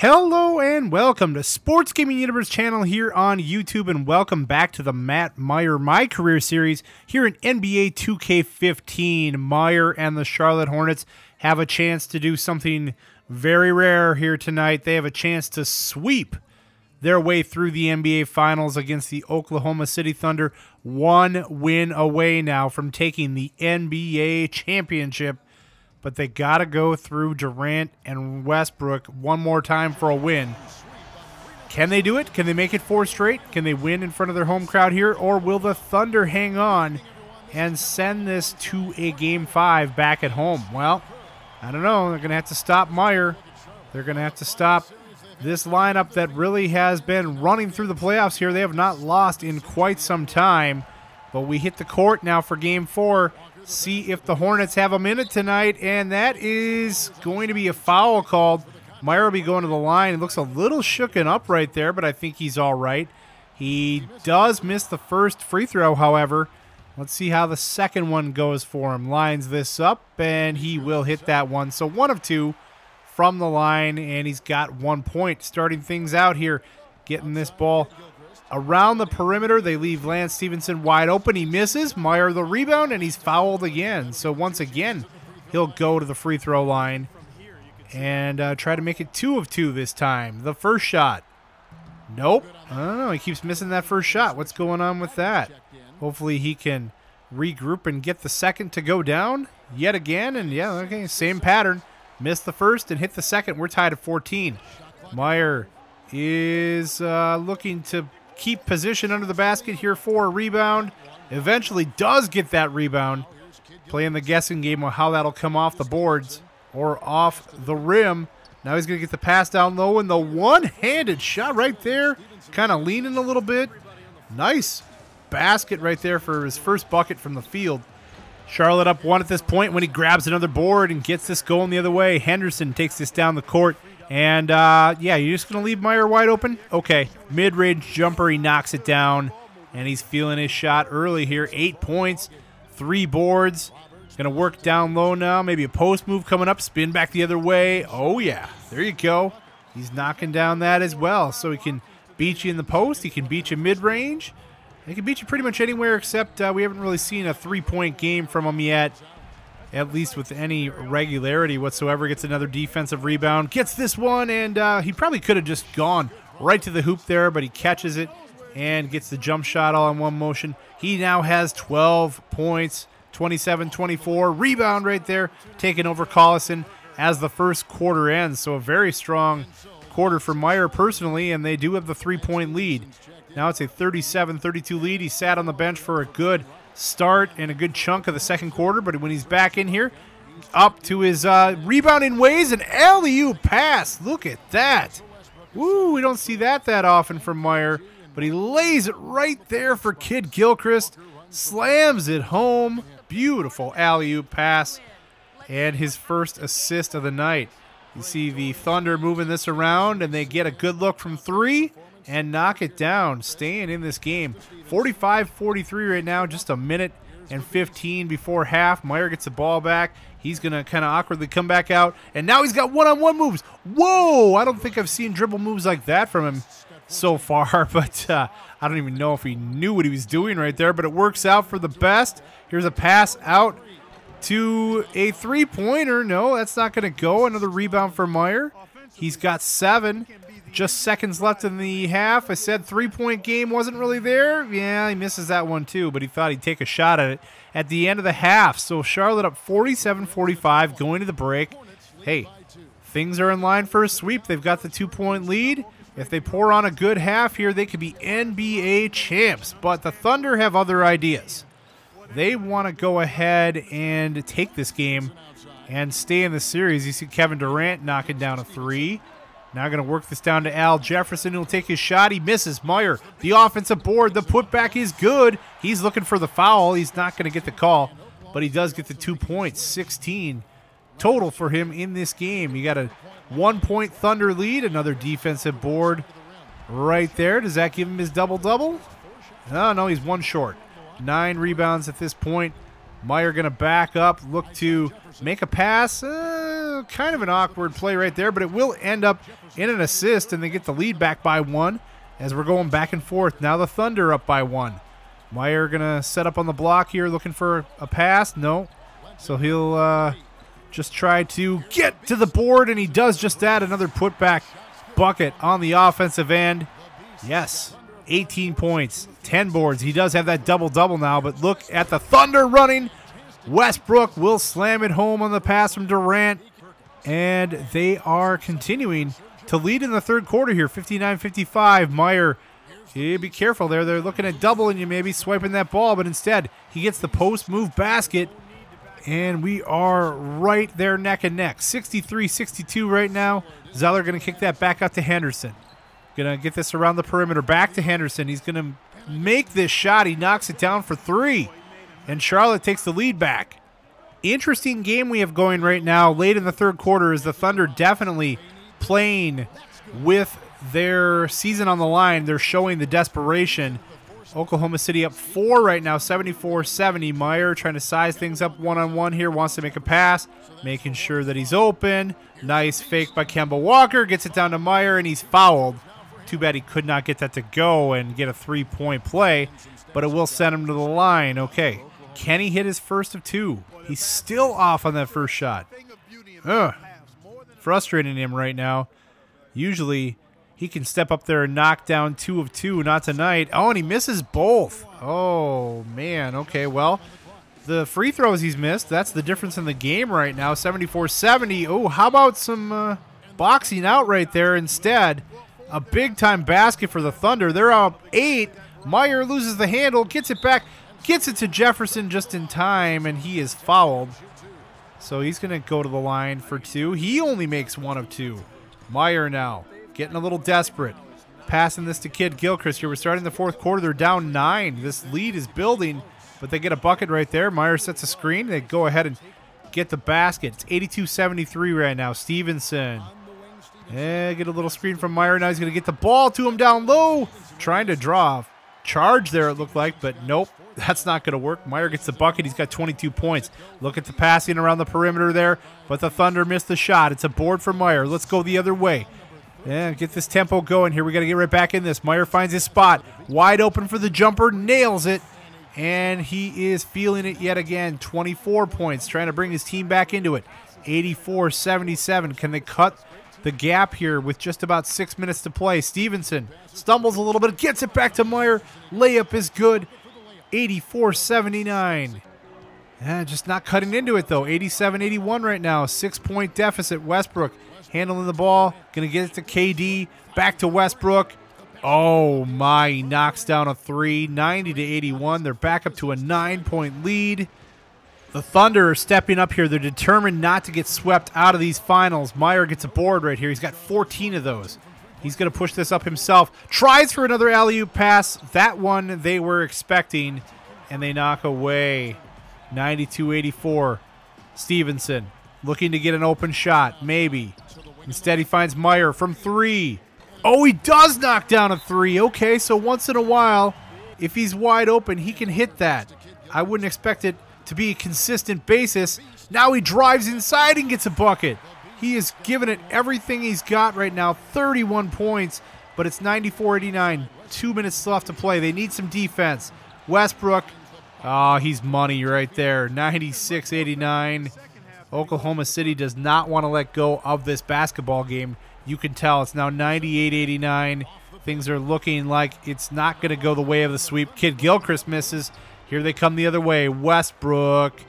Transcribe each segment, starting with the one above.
Hello and welcome to Sports Gaming Universe channel here on YouTube, and welcome back to the Matt Myer MyCareer series here in NBA 2K15. Myer and the Charlotte Hornets have a chance to do something very rare here tonight. They have a chance to sweep their way through the NBA Finals against the Oklahoma City Thunder. One win away now from taking the NBA championship. But they got to go through Durant and Westbrook one more time for a win. Can they do it? Can they make it four straight? Can they win in front of their home crowd here? Or will the Thunder hang on and send this to a Game 5 back at home? Well, I don't know. They're going to have to stop Myer. They're going to have to stop this lineup that really has been running through the playoffs here. They have not lost in quite some time. But we hit the court now for Game 4. See if the Hornets have a minute tonight, and that is going to be a foul called. Myer will be going to the line. It looks a little shooken up right there, but I think he's all right. He does miss the first free throw, however. Let's see how the second one goes for him. Lines this up, and he will hit that one. So one of two from the line, and he's got 1 point. Starting things out here, getting this ball around the perimeter. They leave Lance Stephenson wide open. He misses. Myer the rebound, and he's fouled again. So once again, he'll go to the free throw line and try to make it 2 of 2 this time. The first shot. Nope. I don't know. He keeps missing that first shot. What's going on with that? Hopefully he can regroup and get the second to go down yet again. And yeah, okay, same pattern. Missed the first and hit the second. We're tied at 14. Myer is looking to keep position under the basket here for a rebound. Eventually does get that rebound. Playing the guessing game on how that'll come off the boards or off the rim. Now he's going to get the pass down low, and the one-handed shot right there. Kind of leaning a little bit. Nice basket right there for his first bucket from the field. Charlotte up one at this point when he grabs another board and gets this going the other way. Henderson takes this down the court. And, yeah, you're just going to leave Myer wide open? Okay, mid-range jumper, he knocks it down, and he's feeling his shot early here. 8 points, 3 boards. Going to work down low now, maybe a post move coming up, spin back the other way. Oh, yeah, there you go. He's knocking down that as well, so he can beat you in the post. He can beat you mid-range. He can beat you pretty much anywhere, except we haven't really seen a three-point game from him yet, at least with any regularity whatsoever. Gets another defensive rebound. Gets this one, and he probably could have just gone right to the hoop there, but he catches it and gets the jump shot all in one motion. He now has 12 points, 27-24. Rebound right there, taking over Collison as the first quarter ends. So a very strong quarter for Myer personally, and they do have the three-point lead. Now it's a 37-32 lead. He sat on the bench for a good start and a good chunk of the second quarter, but when he's back in here, up to his rebounding ways, an alley-oop pass. Look at that. Woo, we don't see that often from Myer, but he lays it right there for Kidd-Gilchrist, slams it home. Beautiful alley-oop pass, and his first assist of the night. You see the Thunder moving this around, and they get a good look from three and knock it down, staying in this game. 45-43 right now, just a minute and 15 before half. Myer gets the ball back. He's going to kind of awkwardly come back out, and now he's got one-on-one moves. Whoa, I don't think I've seen dribble moves like that from him so far, but I don't even know if he knew what he was doing right there, but it works out for the best. Here's a pass out to a three-pointer. No, that's not going to go. Another rebound for Myer. He's got 7. Just seconds left in the half. I said three-point game wasn't really there. Yeah, he misses that one too, but he thought he'd take a shot at it at the end of the half. So Charlotte up 47-45 going to the break. Hey, things are in line for a sweep. They've got the 2-point lead. If they pour on a good half here, they could be NBA champs. But the Thunder have other ideas. They want to go ahead and take this game and stay in the series. You see Kevin Durant knocking down a three. Now going to work this down to Al Jefferson, who'll take his shot. He misses. Myer, the offensive board. The putback is good. He's looking for the foul. He's not going to get the call, but he does get the 2 points. 16 total for him in this game. You got a 1-point Thunder lead. Another defensive board right there. Does that give him his double-double? No, he's one short. 9 rebounds at this point. Myer going to back up, look to make a pass. kind of an awkward play right there, but it will end up in an assist, and they get the lead back by one as we're going back and forth. Now the Thunder up by one. Myer going to set up on the block here, looking for a pass. No. So he'll just try to get to the board, and he does just that. Another putback bucket on the offensive end. Yes, 18 points, 10 boards. He does have that double-double now, but look at the Thunder running. Westbrook will slam it home on the pass from Durant, and they are continuing to lead in the third quarter here, 59-55. Myer, you be careful there. They're looking at doubling you, maybe swiping that ball, but instead he gets the post-move basket, and we are right there neck and neck. 63-62 right now. Zeller going to kick that back out to Henderson. Going to get this around the perimeter, back to Henderson. He's going to make this shot. He knocks it down for three. And Charlotte takes the lead back. Interesting game we have going right now late in the third quarter, is the Thunder definitely playing with their season on the line. They're showing the desperation. Oklahoma City up four right now, 74-70. Myer trying to size things up one-on-one here, wants to make a pass, making sure that he's open. Nice fake by Kemba Walker. Gets it down to Myer, and he's fouled. Too bad he could not get that to go and get a three-point play, but it will send him to the line. Okay. Can he hit his first of two? He's still off on that first shot. Ugh. Frustrating him right now. Usually he can step up there and knock down two of two. Not tonight. Oh, and he misses both. Oh, man. Okay, well, the free throws he's missed, that's the difference in the game right now, 74-70. Oh, how about some boxing out right there instead? A big-time basket for the Thunder. They're up eight. Myer loses the handle, gets it back. Gets it to Jefferson just in time, and he is fouled. So he's going to go to the line for two. He only makes one of two. Myer now getting a little desperate. Passing this to Kidd-Gilchrist here. We're starting the fourth quarter. They're down nine. This lead is building, but they get a bucket right there. Myer sets a screen. They go ahead and get the basket. It's 82-73 right now. Stevenson. Yeah, get a little screen from Myer. Now he's going to get the ball to him down low. Trying to draw a charge there, it looked like, but nope. That's not going to work. Myer gets the bucket. He's got 22 points. Look at the passing around the perimeter there, but the Thunder missed the shot. It's a board for Myer. Let's go the other way. Yeah, get this tempo going here. We got to get right back in this. Myer finds his spot. Wide open for the jumper. Nails it. And he is feeling it yet again. 24 points. Trying to bring his team back into it. 84-77. Can they cut the gap here with just about 6 minutes to play? Stevenson stumbles a little bit. Gets it back to Myer. Layup is good. 84-79. Just not cutting into it, though. 87-81 right now. 6-point deficit. Westbrook handling the ball. Going to get it to KD. Back to Westbrook. Oh, my. He knocks down a three. 90-81. They're back up to a 9-point lead. The Thunder are stepping up here. They're determined not to get swept out of these finals. Myer gets a board right here. He's got 14 of those. He's going to push this up himself. Tries for another alley-oop pass. That one they were expecting, and they knock away. 92-84. Stevenson looking to get an open shot, maybe. Instead, he finds Myer from three. Oh, he does knock down a three. Okay, so once in a while, if he's wide open, he can hit that. I wouldn't expect it to be a consistent basis. Now he drives inside and gets a bucket. He is giving it everything he's got right now, 31 points, but it's 94-89, 2 minutes left to play. They need some defense. Westbrook, oh, he's money right there, 96-89. Oklahoma City does not want to let go of this basketball game. You can tell it's now 98-89. Things are looking like it's not going to go the way of the sweep. Kidd-Gilchrist misses. Here they come the other way. Westbrook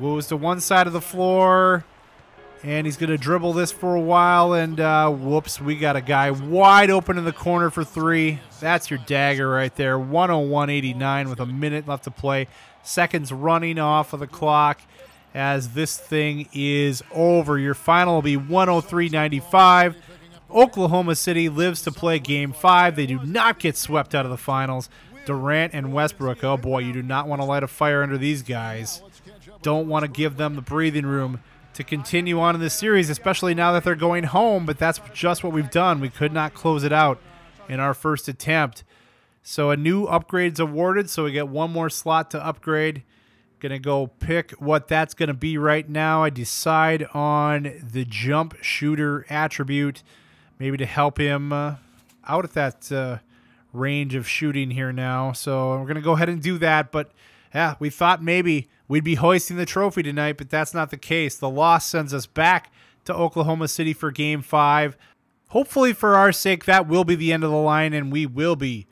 goes to one side of the floor. And he's going to dribble this for a while, and whoops, we got a guy wide open in the corner for three. That's your dagger right there, 101-89 with a minute left to play. Seconds running off of the clock as this thing is over. Your final will be 103-95. Oklahoma City lives to play Game 5. They do not get swept out of the finals. Durant and Westbrook, oh boy, you do not want to light a fire under these guys. Don't want to give them the breathing room to continue on in this series, especially now that they're going home, but that's just what we've done. We could not close it out in our first attempt. So a new upgrade's awarded, so we get one more slot to upgrade, Gonna go pick what that's gonna be right now. I decide on the jump shooter attribute, maybe to help him out at that range of shooting here now. So we're gonna go ahead and do that. But yeah, we thought maybe we'd be hoisting the trophy tonight, but that's not the case. The loss sends us back to Oklahoma City for Game 5. Hopefully for our sake, that will be the end of the line, and we will be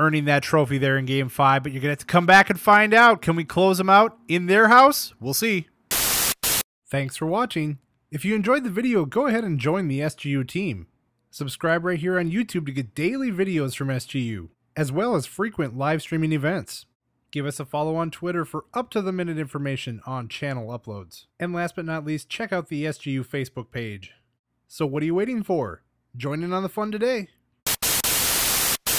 earning that trophy there in Game 5, but you're going to have to come back and find out. Can we close them out in their house? We'll see. Thanks for watching. If you enjoyed the video, go ahead and join the SGU team. Subscribe right here on YouTube to get daily videos from SGU, as well as frequent live streaming events. Give us a follow on Twitter for up-to-the-minute information on channel uploads. And last but not least, check out the SGU Facebook page. So what are you waiting for? Join in on the fun today.